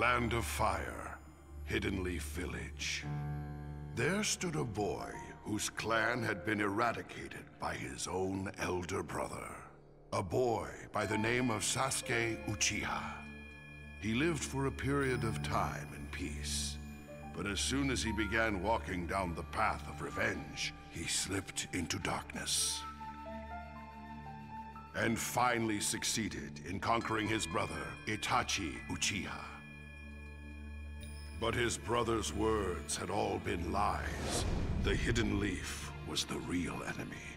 Land of Fire, Hidden Leaf Village. There stood a boy whose clan had been eradicated by his own elder brother. A boy by the name of Sasuke Uchiha. He lived for a period of time in peace, but as soon as he began walking down the path of revenge, he slipped into darkness. And finally succeeded in conquering his brother, Itachi Uchiha. But his brother's words had all been lies. The Hidden Leaf was the real enemy.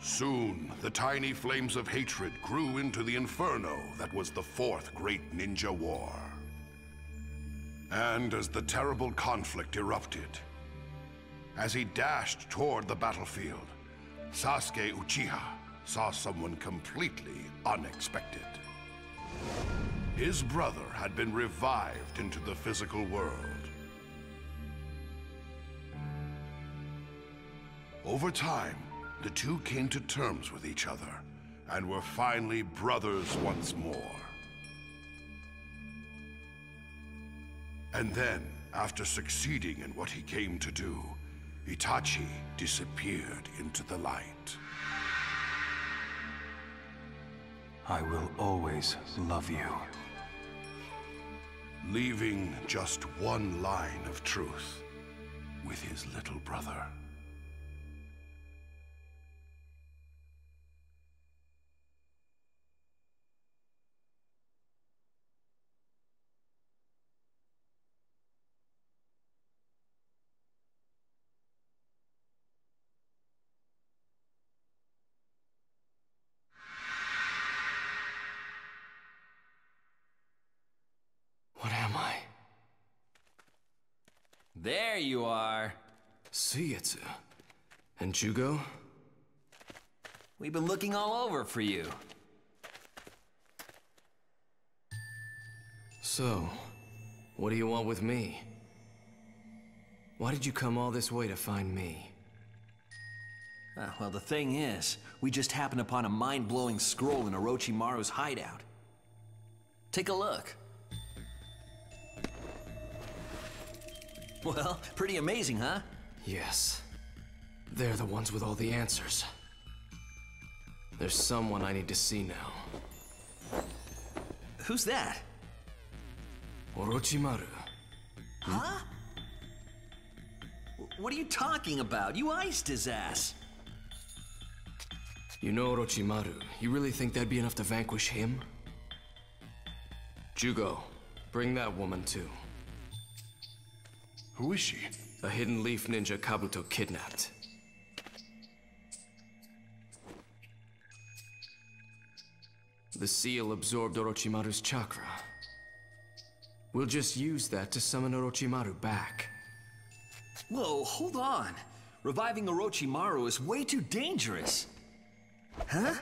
Soon, the tiny flames of hatred grew into the inferno that was the fourth great ninja war. And as the terrible conflict erupted, as he dashed toward the battlefield, Sasuke Uchiha saw someone completely unexpected. His brother had been revived into the physical world. Over time, the two came to terms with each other and were finally brothers once more. And then, after succeeding in what he came to do, Itachi disappeared into the light. I will always love you. Leaving just one line of truth with his little brother. There you are. Suigetsu. And Jugo? We've been looking all over for you. So, what do you want with me? Why did you come all this way to find me? Well, the thing is, we just happened upon a mind-blowing scroll in Orochimaru's hideout. Take a look. Well, pretty amazing, huh? Yes. They're the ones with all the answers. There's someone I need to see now. Who's that? Orochimaru. Huh? What are you talking about? You iced his ass. You know Orochimaru. You really think that'd be enough to vanquish him? Jugo, bring that woman too. Who is she? A Hidden Leaf ninja Kabuto kidnapped. The seal absorbed Orochimaru's chakra. We'll just use that to summon Orochimaru back. Whoa, hold on. Reviving Orochimaru is way too dangerous. Huh?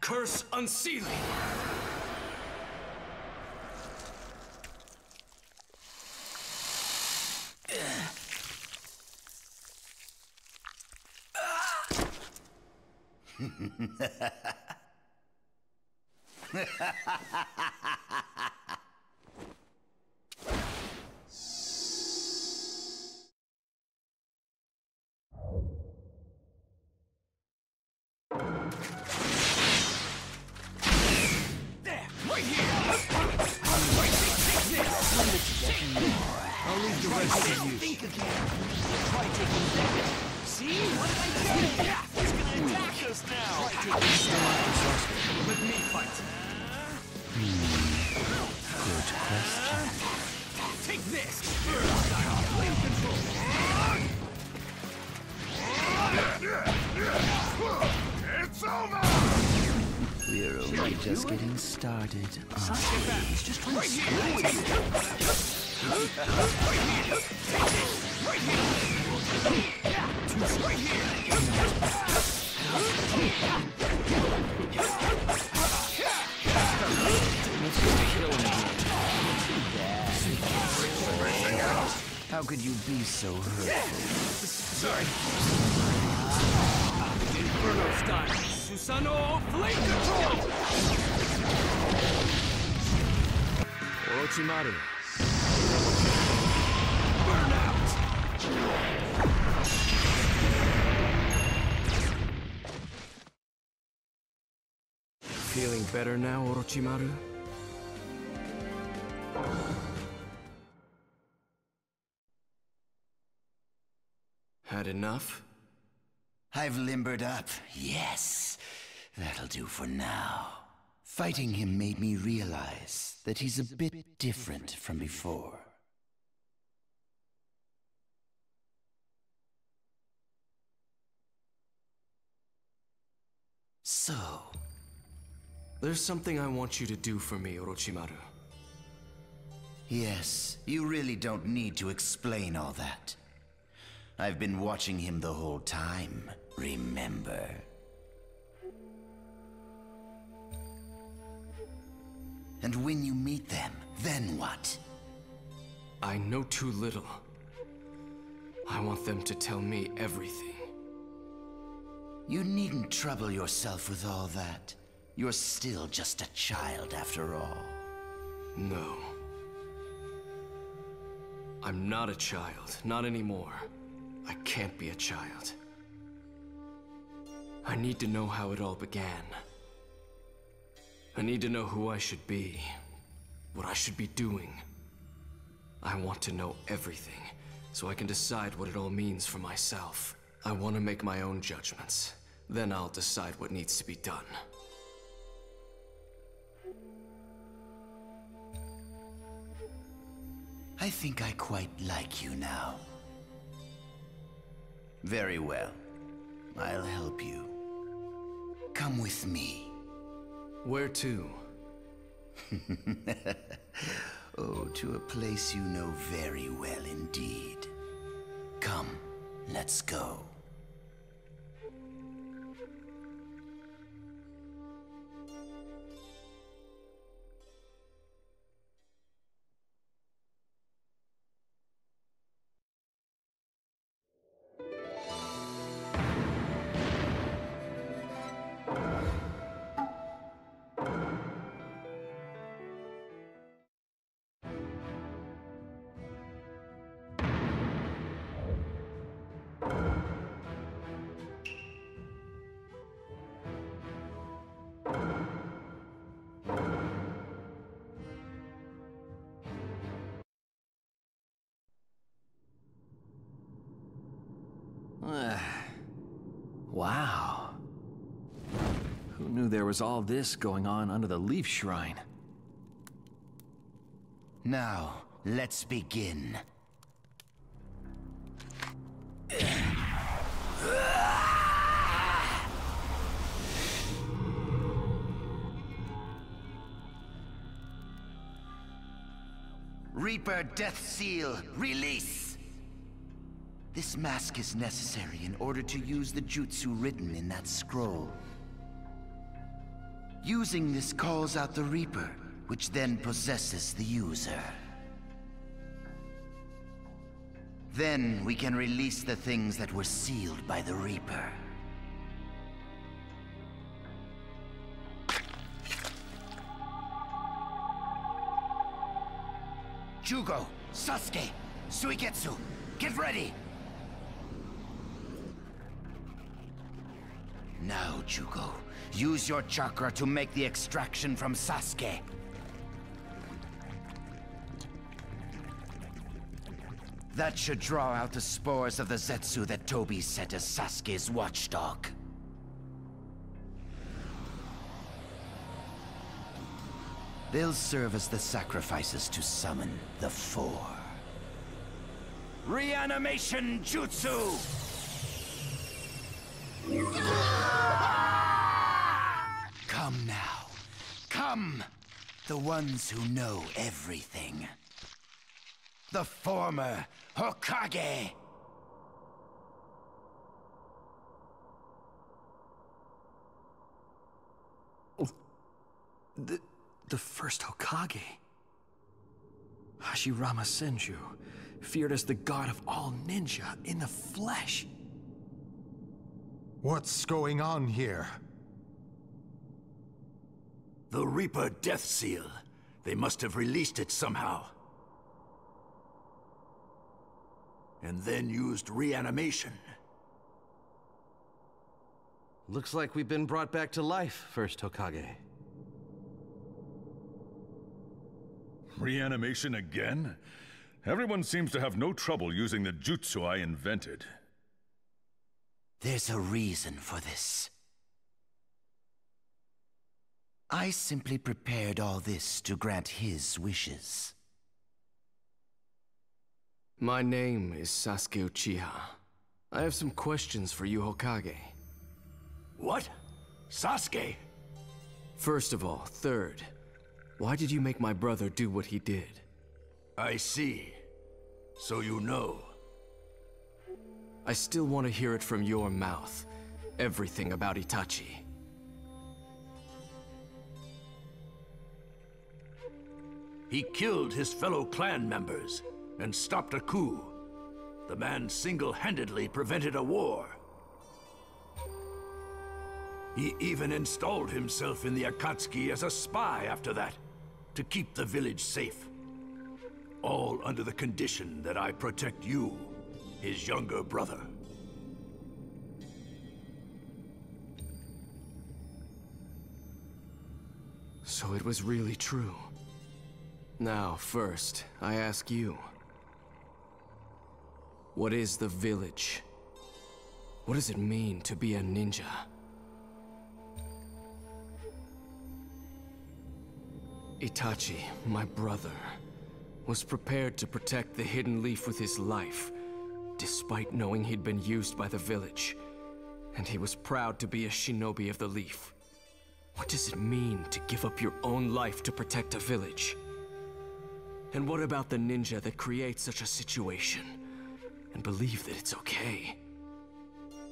Curse unsealing! How could you be so hurt? Sorry. Inferno style. Susano flame control! Orochimaru. Burnout! Feeling better now, Orochimaru? Had enough? I've limbered up, yes. That'll do for now. Fighting him made me realize that he's a bit different from before. So... There's something I want you to do for me, Orochimaru. Yes, you really don't need to explain all that. I've been watching him the whole time, remember? And when you meet them, then what? I know too little. I want them to tell me everything. You needn't trouble yourself with all that. You're still just a child after all. No. I'm not a child, not anymore. I can't be a child. I need to know how it all began. I need to know who I should be, what I should be doing. I want to know everything, so I can decide what it all means for myself. I want to make my own judgments. Then I'll decide what needs to be done. I think I quite like you now. Very well. I'll help you. Come with me. Where to? Oh, to a place you know very well indeed. Come, let's go. Wow. Who knew there was all this going on under the leaf shrine? Now, let's begin. Reaper Death Seal, release! This mask is necessary in order to use the jutsu written in that scroll. Using this calls out the Reaper, which then possesses the user. Then we can release the things that were sealed by the Reaper. Jugo, Sasuke, Suigetsu, get ready! Now, Jugo, use your chakra to make the extraction from Sasuke. That should draw out the spores of the Zetsu that Tobi set as Sasuke's watchdog. They'll serve as the sacrifices to summon the four. Reanimation jutsu! Come now. Come! The ones who know everything. The former Hokage! The first Hokage? Hashirama Senju, feared as the god of all ninja in the flesh. What's going on here? The Reaper Death Seal. They must have released it somehow. And then used reanimation. Looks like we've been brought back to life, First Hokage. Reanimation again? Everyone seems to have no trouble using the jutsu I invented. There's a reason for this. I simply prepared all this to grant his wishes. My name is Sasuke Uchiha. I have some questions for you, Hokage. What? Sasuke? First of all, third, why did you make my brother do what he did? I see. So you know. I still want to hear it from your mouth. Everything about Itachi. He killed his fellow clan members and stopped a coup. The man single-handedly prevented a war. He even installed himself in the Akatsuki as a spy after that, to keep the village safe. All under the condition that I protect you, his younger brother. So it was really true. Now, first, I ask you, what is the village? What does it mean to be a ninja? Itachi, my brother, was prepared to protect the Hidden Leaf with his life, despite knowing he'd been used by the village, and he was proud to be a shinobi of the leaf. What does it mean to give up your own life to protect a village? And what about the ninja that creates such a situation and believe that it's okay?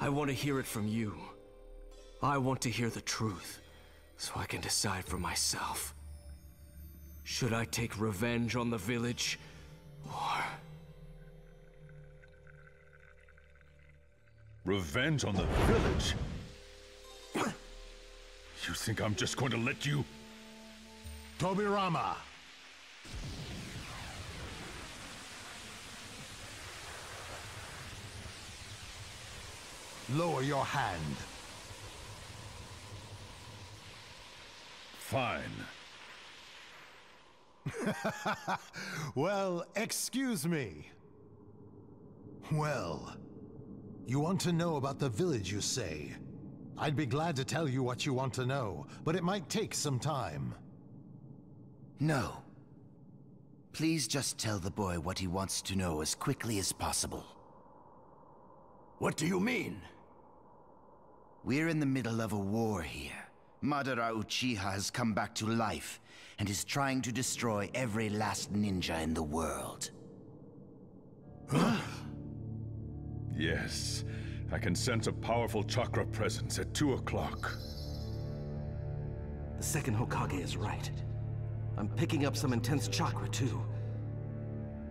I want to hear it from you. I want to hear the truth so I can decide for myself. Should I take revenge on the village or... Revenge on the village? You think I'm just going to let you? Tobirama! Lower your hand. Fine. Well, excuse me. Well, you want to know about the village, you say? I'd be glad to tell you what you want to know, but it might take some time. No. Please just tell the boy what he wants to know as quickly as possible. What do you mean? We're in the middle of a war here. Madara Uchiha has come back to life and is trying to destroy every last ninja in the world. Huh? Yes, I can sense a powerful chakra presence at 2 o'clock. The second Hokage is right. I'm picking up some intense chakra too.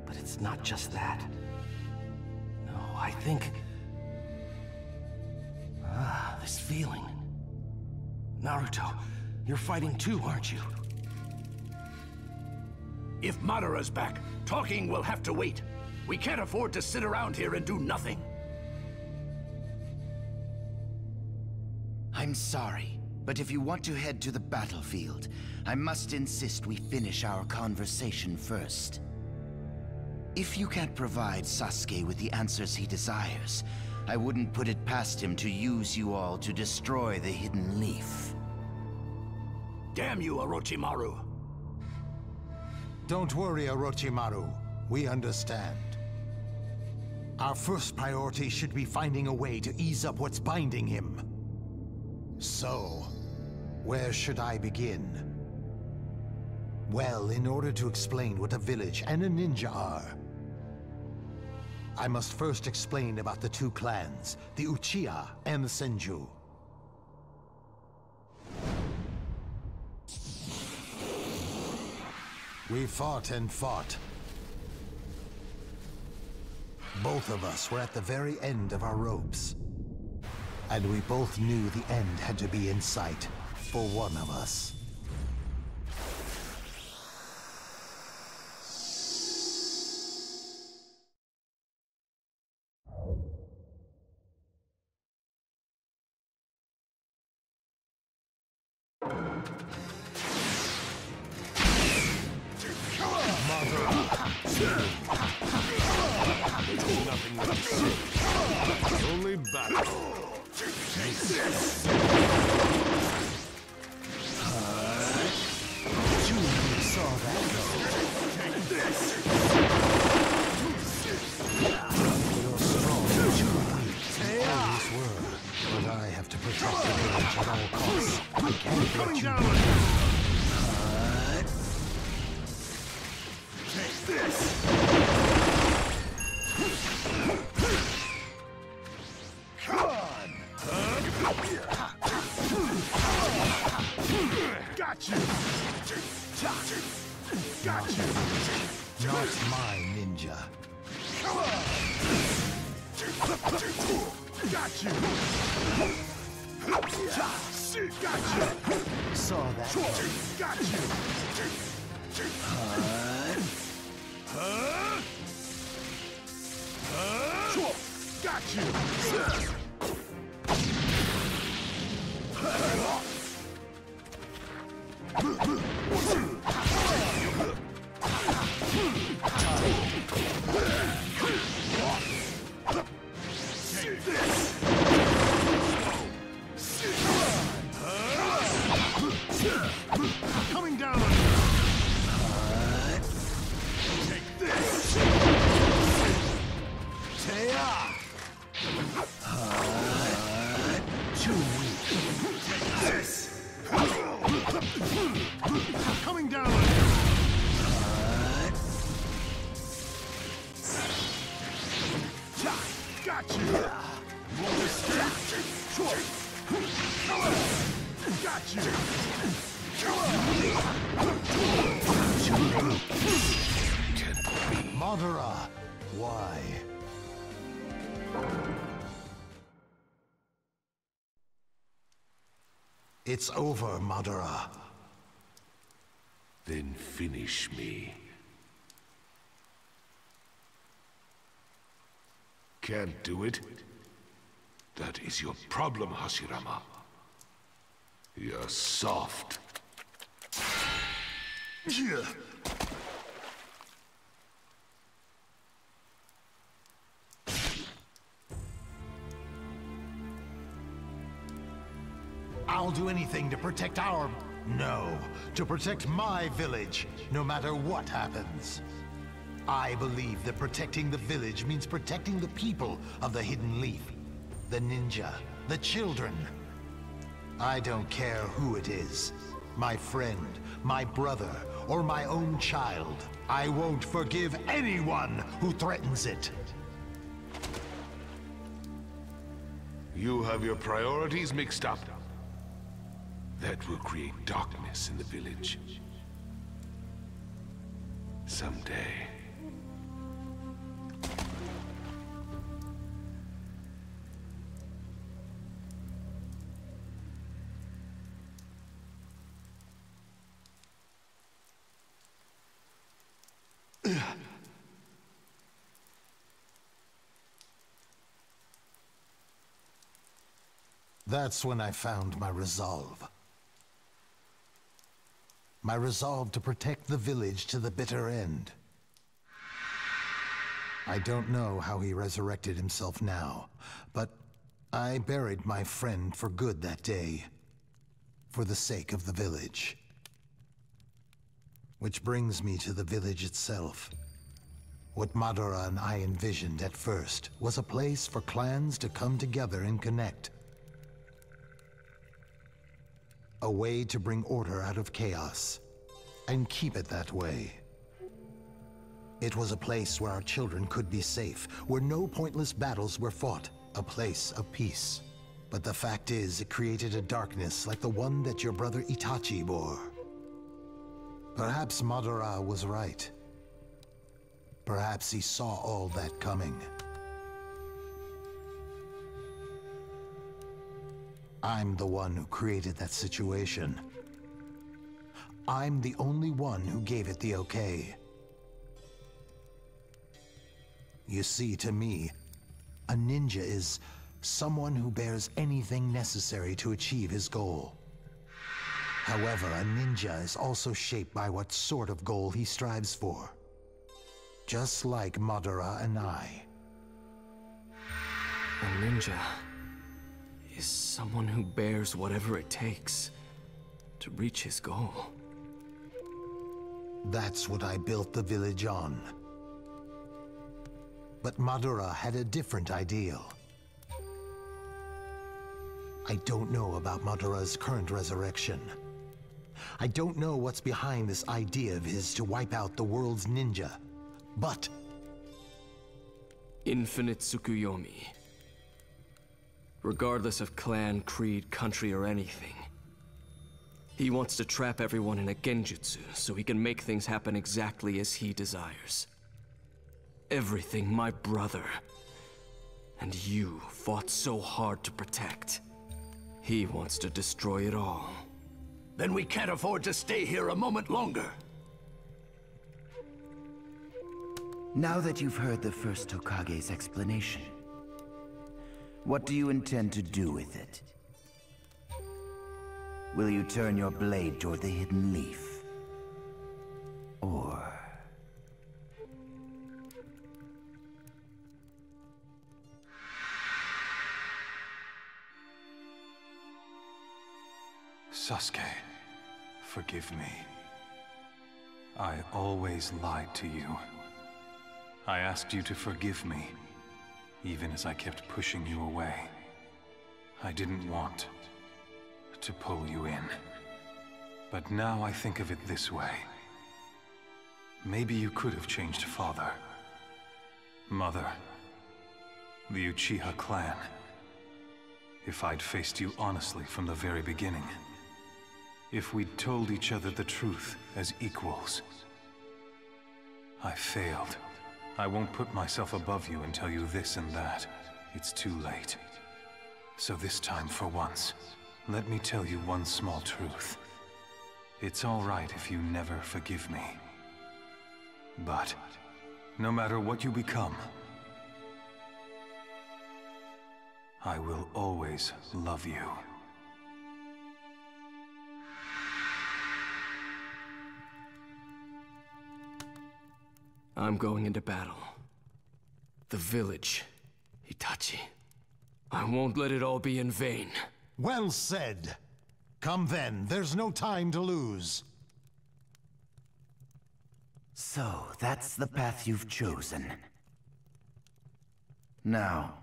But it's not just that. No, I think... Ah, this feeling. Naruto, you're fighting too, aren't you? If Madara's back, talking will have to wait. We can't afford to sit around here and do nothing. I'm sorry, but if you want to head to the battlefield, I must insist we finish our conversation first. If you can't provide Sasuke with the answers he desires, I wouldn't put it past him to use you all to destroy the Hidden Leaf. Damn you, Orochimaru! Don't worry, Orochimaru. We understand. Our first priority should be finding a way to ease up what's binding him. So, where should I begin? Well, in order to explain what a village and a ninja are, I must first explain about the two clans, the Uchiha and the Senju. We fought and fought. Both of us were at the very end of our ropes. And we both knew the end had to be in sight for one of us. There's nothing that I'm saying. Only battle. You never saw that go. But I have to protect the village at all costs. I can't let you down. Take this. Come on. Got you. Got you. Not my ninja. Come on. Got you! Got you! Saw that. Got you! Huh? Huh? Got you! Coming down. Take this. Take this. Coming down. Got you. Got you. Madara, why? It's over, Madara. Then finish me. Can't do it? That is your problem, Hashirama. You're soft. Yeah. I'll do anything to protect our... No, to protect my village, no matter what happens. I believe that protecting the village means protecting the people of the Hidden Leaf, the ninja, the children. I don't care who it is. My friend, my brother, or my own child. I won't forgive anyone who threatens it. You have your priorities mixed up. That will create darkness in the village. Someday. That's when I found my resolve. My resolve to protect the village to the bitter end. I don't know how he resurrected himself now, but I buried my friend for good that day, for the sake of the village. Which brings me to the village itself. What Madara and I envisioned at first was a place for clans to come together and connect. A way to bring order out of chaos, and keep it that way. It was a place where our children could be safe, where no pointless battles were fought, a place of peace. But the fact is, it created a darkness like the one that your brother Itachi bore. Perhaps Madara was right. Perhaps he saw all that coming. I'm the one who created that situation. I'm the only one who gave it the okay. You see, to me, a ninja is someone who bears anything necessary to achieve his goal. However, a ninja is also shaped by what sort of goal he strives for. just like Madara and I. A ninja is someone who bears whatever it takes to reach his goal. That's what I built the village on. But Madara had a different ideal. I don't know about Madara's current resurrection. I don't know what's behind this idea of his to wipe out the world's ninja, but... Infinite Tsukuyomi. Regardless of clan, creed, country, or anything, he wants to trap everyone in a genjutsu so he can make things happen exactly as he desires. Everything my brother and you fought so hard to protect, he wants to destroy it all. Then we can't afford to stay here a moment longer. Now that you've heard the first Hokage's explanation, what do you intend to do with it? Will you turn your blade toward the hidden leaf? Or... Sasuke, forgive me. I always lied to you. I asked you to forgive me, even as I kept pushing you away. I didn't want to pull you in. But now I think of it this way. Maybe you could have changed father, mother, the Uchiha clan, if I'd faced you honestly from the very beginning. If we'd told each other the truth as equals. I failed. I won't put myself above you and tell you this and that. It's too late. So this time, for once, let me tell you one small truth. It's all right if you never forgive me. But no matter what you become, I will always love you. I'm going into battle. The village, Itachi. I won't let it all be in vain. Well said. Come then, there's no time to lose. So, that's the path you've chosen. Now,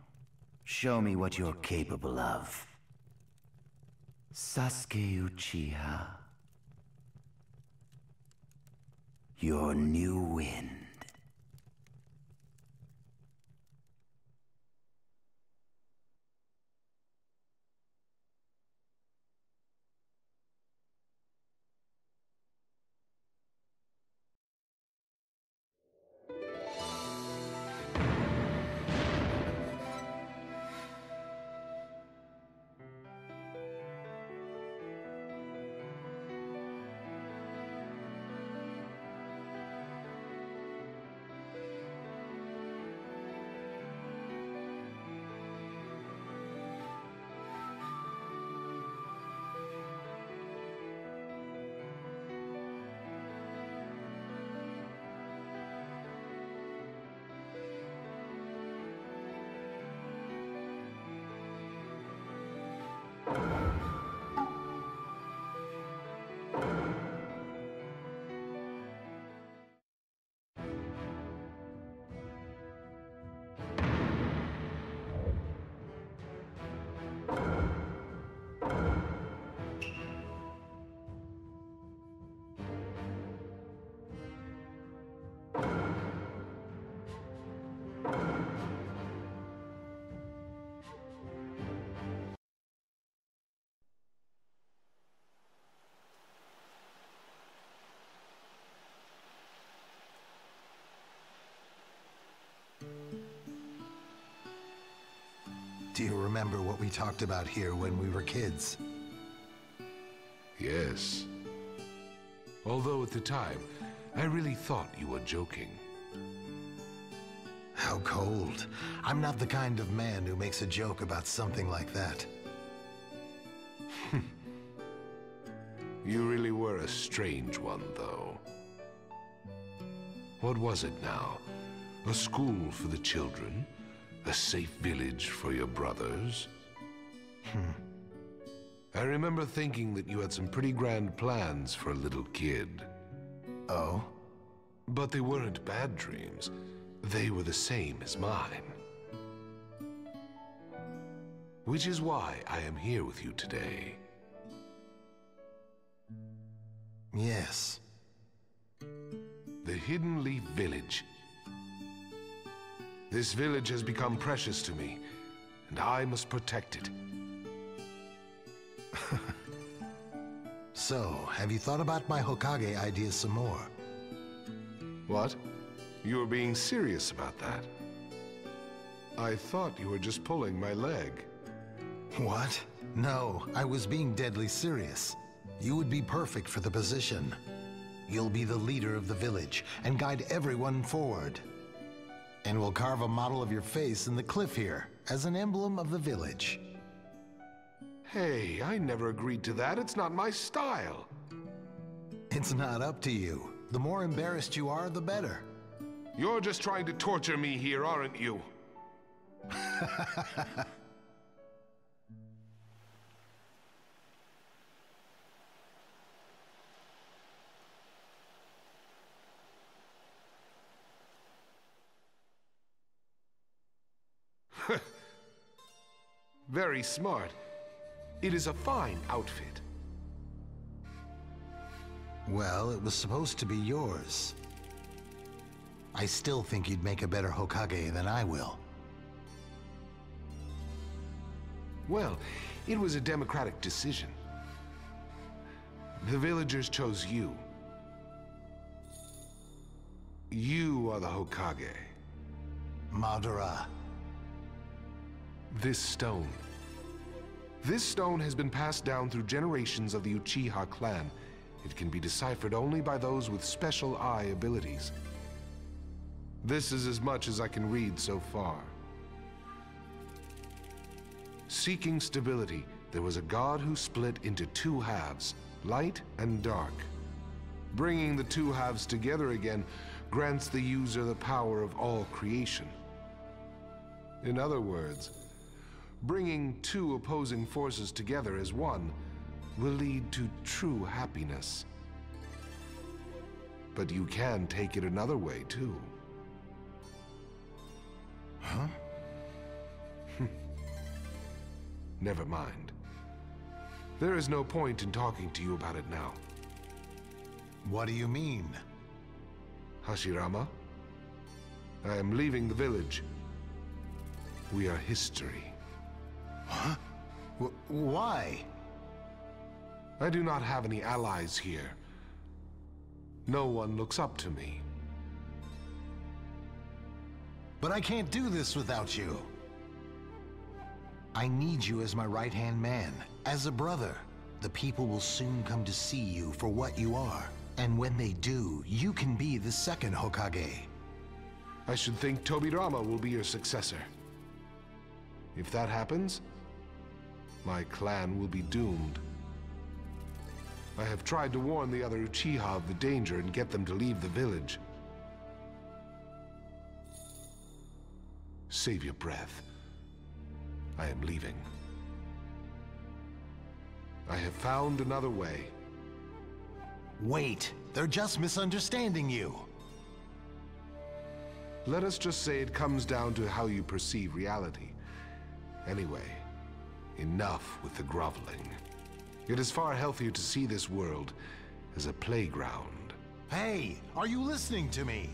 show me what you're capable of. Sasuke Uchiha. Your new wind. Do you remember what we talked about here when we were kids? Yes. Although at the time, I really thought you were joking. How cold. I'm not the kind of man who makes a joke about something like that. You really were a strange one, though. What was it now? A school for the children? A safe village for your brothers? I remember thinking that you had some pretty grand plans for a little kid. Oh? But they weren't bad dreams. They were the same as mine. Which is why I am here with you today. Yes. The Hidden Leaf Village. This village has become precious to me, and I must protect it. So, have you thought about my Hokage idea some more? What? You were being serious about that? I thought you were just pulling my leg. What? No, I was being deadly serious. You would be perfect for the position. You'll be the leader of the village and guide everyone forward. And we'll carve a model of your face in the cliff here as an emblem of the village. Hey, I never agreed to that. It's not my style. It's not up to you. The more embarrassed you are, the better. You're just trying to torture me here, aren't you? Very smart. It is a fine outfit. Well, it was supposed to be yours. I still think you'd make a better Hokage than I will. Well, it was a democratic decision. The villagers chose you. You are the Hokage. Madara. This stone has been passed down through generations of the Uchiha clan. It can be deciphered only by those with special eye abilities. This is as much as I can read so far. Seeking stability, there was a god who split into two halves, light and dark. Bringing the two halves together again grants the user the power of all creation. In other words, bringing two opposing forces together as one will lead to true happiness. But you can take it another way, too. Huh? Never mind. There is no point in talking to you about it now. What do you mean? Hashirama, I am leaving the village. We are history. Huh? Why? I do not have any allies here. No one looks up to me. But I can't do this without you. I need you as my right-hand man, as a brother. The people will soon come to see you for what you are. And when they do, you can be the second Hokage. I should think Tobirama will be your successor. If that happens, my clan will be doomed. I have tried to warn the other Uchiha of the danger and get them to leave the village. Save your breath. I am leaving. I have found another way. Wait, they're just misunderstanding you. Let us just say it comes down to how you perceive reality. Anyway, enough with the groveling. It is far healthier to see this world as a playground. Hey, are you listening to me?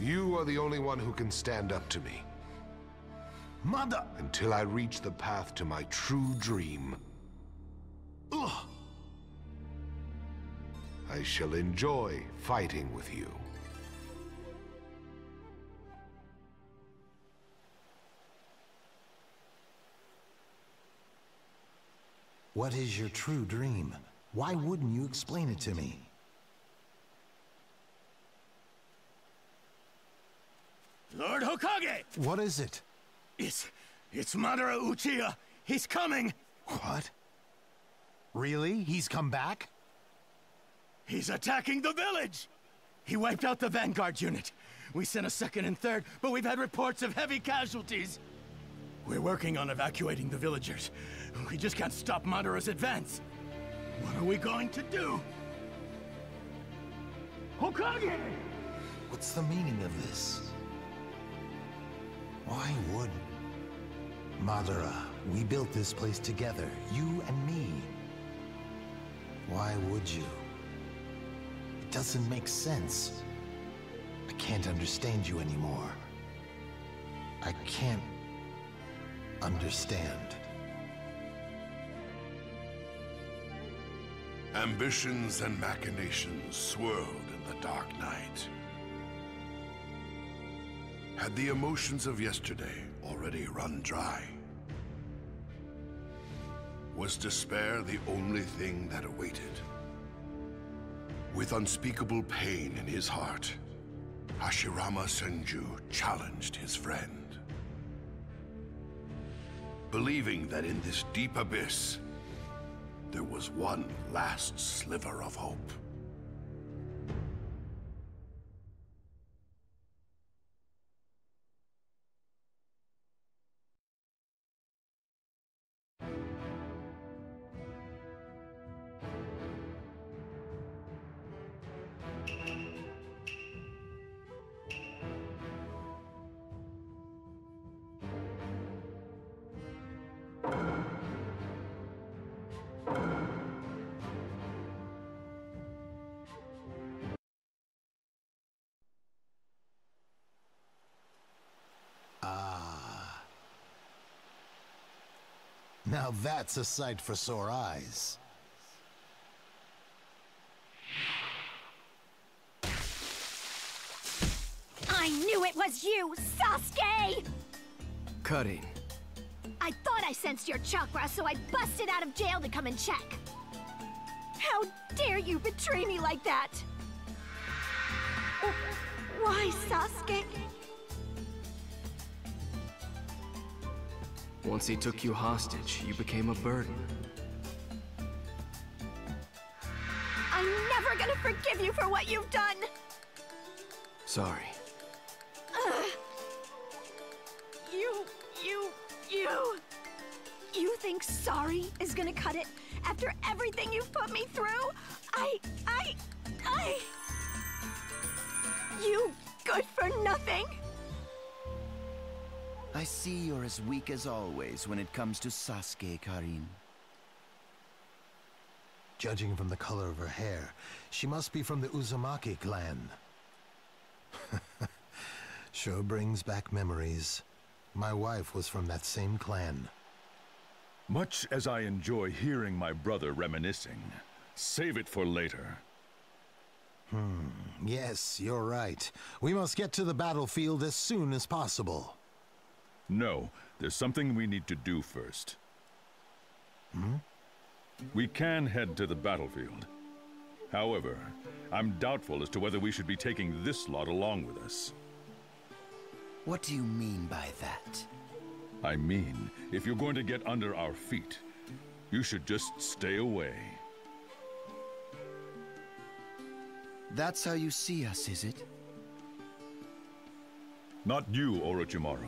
You are the only one who can stand up to me. Mother! Until I reach the path to my true dream. Ugh. I shall enjoy fighting with you. What is your true dream? Why wouldn't you explain it to me? Lord Hokage! What is it? It's Madara Uchiha! He's coming! What? Really? He's come back? He's attacking the village! He wiped out the Vanguard unit. We sent a second and third, but we've had reports of heavy casualties. We're working on evacuating the villagers. We just can't stop Madara's advance. What are we going to do? Hokage! What's the meaning of this? Why would... Madara, we built this place together, you and me. Why would you? It doesn't make sense. I can't understand you anymore. I can't... understand. Ambitions and machinations swirled in the dark night. Had the emotions of yesterday already run dry? Was despair the only thing that awaited? With unspeakable pain in his heart, Hashirama Senju challenged his friend. Believing that in this deep abyss, there was one last sliver of hope. Now that's a sight for sore eyes. I knew it was you, Sasuke! Karin. I thought I sensed your chakra, so I busted out of jail to come and check. How dare you betray me like that? Oh, why, Sasuke? Once he took you hostage, you became a burden. I'm never gonna forgive you for what you've done! Sorry. You think sorry is gonna cut it after everything you've put me through? You good for nothing! I see you're as weak as always when it comes to Sasuke, Karin. Judging from the color of her hair, she must be from the Uzumaki clan. Sure brings back memories. My wife was from that same clan. Much as I enjoy hearing my brother reminiscing, save it for later. Yes, you're right. We must get to the battlefield as soon as possible. No, there's something we need to do first. We can head to the battlefield. However, I'm doubtful as to whether we should be taking this lot along with us. What do you mean by that? I mean, if you're going to get under our feet, you should just stay away. That's how you see us, is it? Not you, Orochimaru.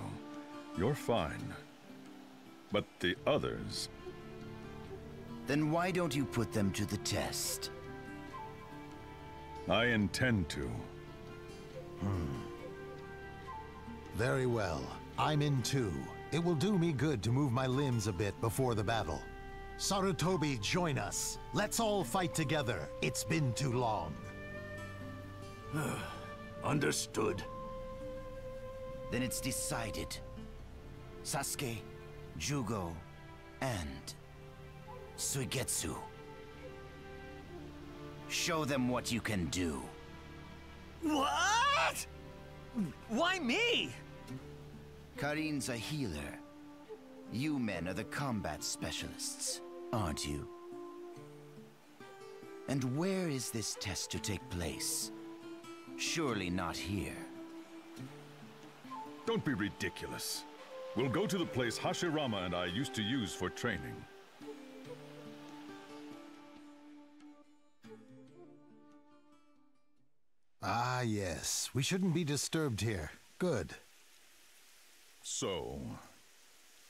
You're fine. But the others... Then why don't you put them to the test? I intend to. Very well. I'm in too. It will do me good to move my limbs a bit before the battle. Sarutobi, join us. Let's all fight together. It's been too long. Understood. Then it's decided. Sasuke, Jugo, and Suigetsu. Show them what you can do. What? Why me? Karin's a healer. You men are the combat specialists, aren't you? And where is this test to take place? Surely not here. Don't be ridiculous. We'll go to the place Hashirama and I used to use for training. yes. We shouldn't be disturbed here. Good. So,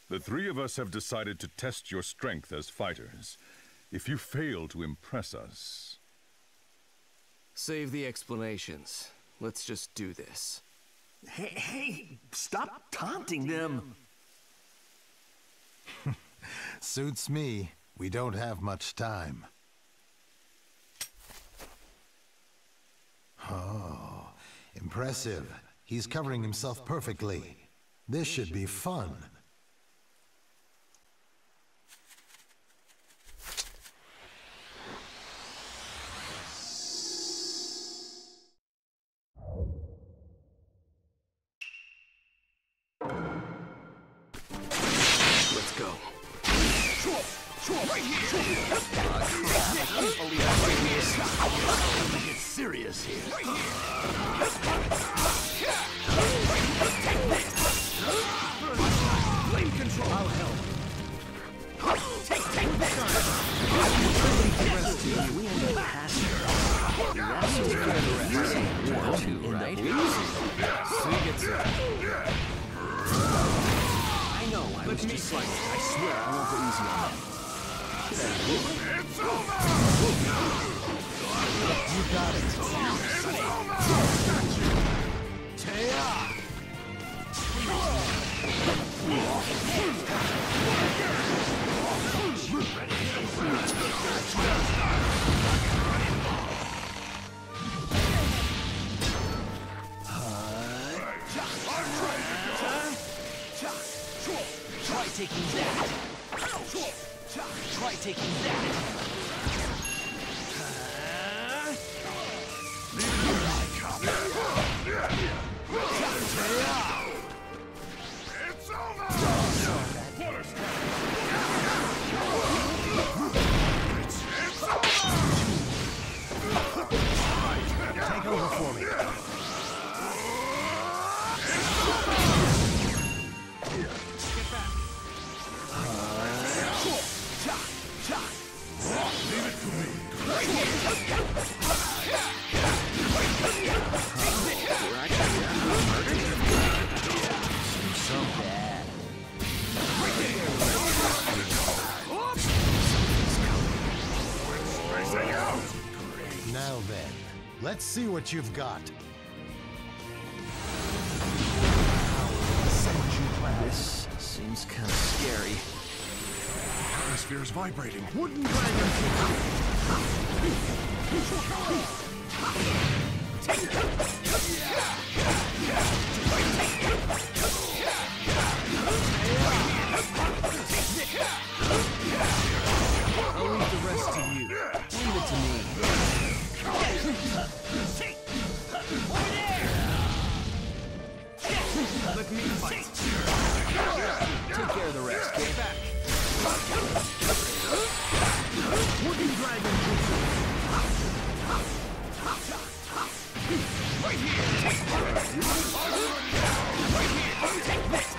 the three of us have decided to test your strength as fighters. If you fail to impress us... Save the explanations. Let's just do this. Hey, stop taunting them! Suits me. We don't have much time. Oh, impressive. He's covering himself perfectly. This should be fun. Let's see what you've got. This seems kind of scary. Atmosphere's vibrating. Wooden dragon. I'll leave the rest to you. Leave it to me. Let me fight. Take care of the rest. Get back. Wooden dragon jutsu. Right here. Take this.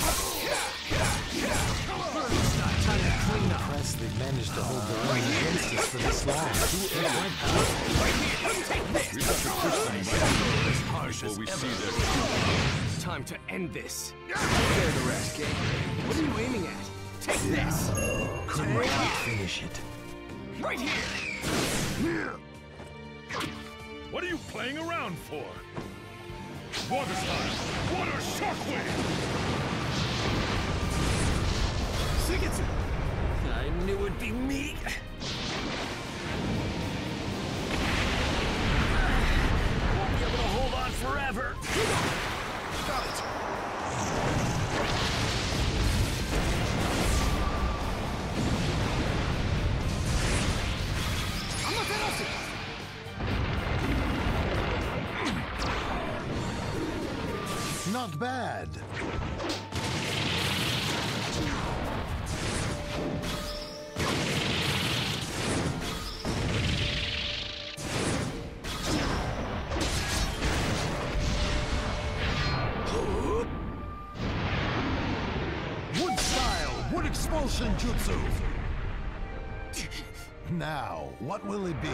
Press, they've managed to hold their own against us for this long. We have to push them as harsh as we see their... Time to end this. Take care of the rest, Gabe. What are you aiming at? Take this. Couldn't wait to finish it. Right here. What are you playing around for? Water slide. Water shockwave. Suigetsu. I knew it'd be me. I won't be able to hold on forever. Got it. Not bad. Jutsu. Now, what will it be?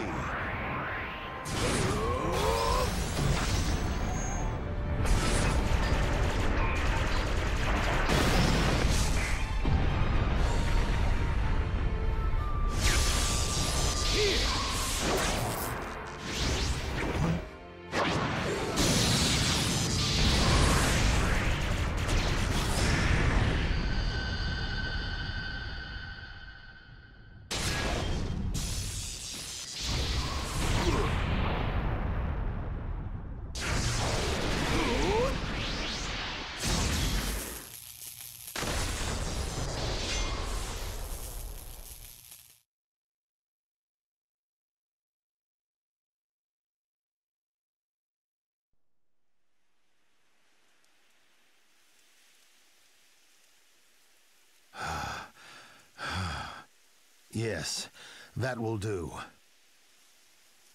Yes, that will do.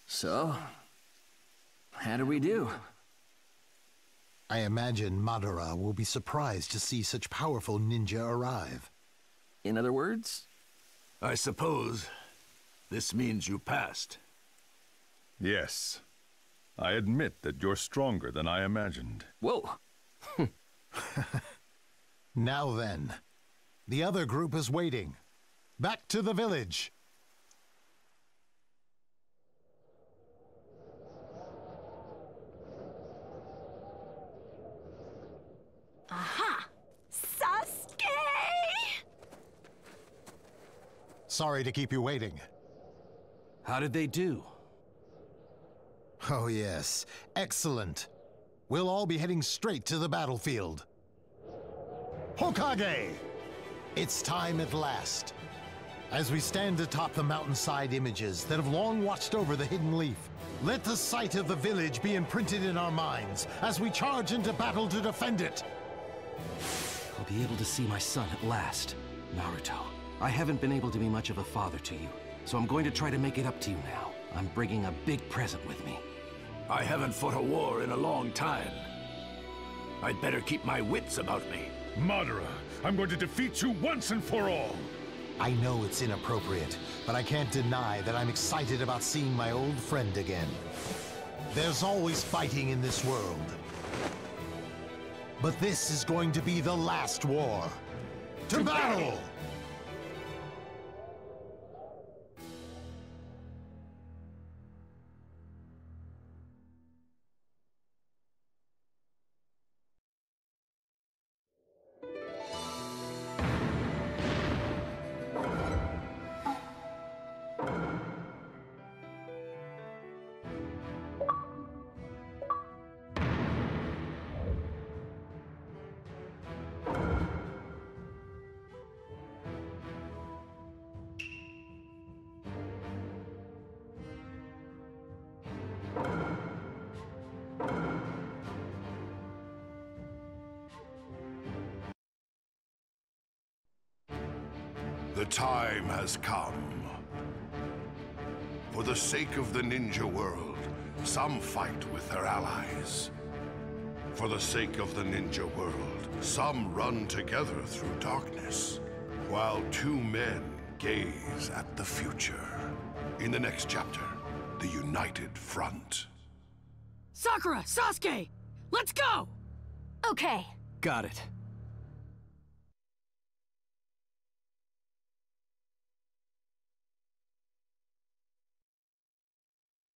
So, how do we do? I imagine Madara will be surprised to see such powerful ninja arrive. In other words? I suppose this means you passed. Yes. I admit that you're stronger than I imagined. Whoa! Now then, the other group is waiting. Back to the village! Aha! Sasuke! Sorry to keep you waiting. How did they do? Oh yes, excellent. We'll all be heading straight to the battlefield. Hokage! It's time at last. As we stand atop the mountainside images that have long watched over the Hidden Leaf, let the sight of the village be imprinted in our minds as we charge into battle to defend it. I'll be able to see my son at last, Naruto. I haven't been able to be much of a father to you, so I'm going to try to make it up to you now. I'm bringing a big present with me. I haven't fought a war in a long time. I'd better keep my wits about me. Madara, I'm going to defeat you once and for all! I know it's inappropriate, but I can't deny that I'm excited about seeing my old friend again. There's always fighting in this world. But this is going to be the last war. To battle! The time has come. For the sake of the ninja world, some fight with their allies. For the sake of the ninja world, some run together through darkness, while two men gaze at the future. In the next chapter, the United Front. Sakura, Sasuke, let's go! Okay. Got it.